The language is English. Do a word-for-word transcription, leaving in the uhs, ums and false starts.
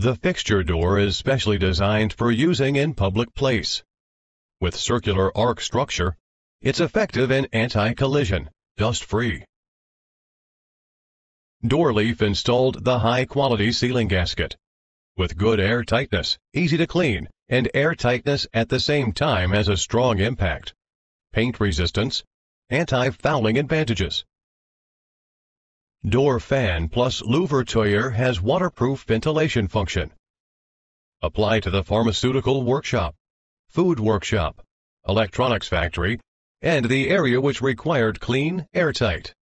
The fixture door is specially designed for using in public place. With circular arc structure, it's effective and anti-collision, dust-free. Doorleaf installed the high-quality sealing gasket. With good air tightness, easy to clean, and air tightness at the same time has a strong impact. Paint resistance, anti-fouling advantages. Door fan plus louverture has waterproof ventilation function. Apply to the pharmaceutical workshop, food workshop, electronics factory, and the area which required clean, airtight,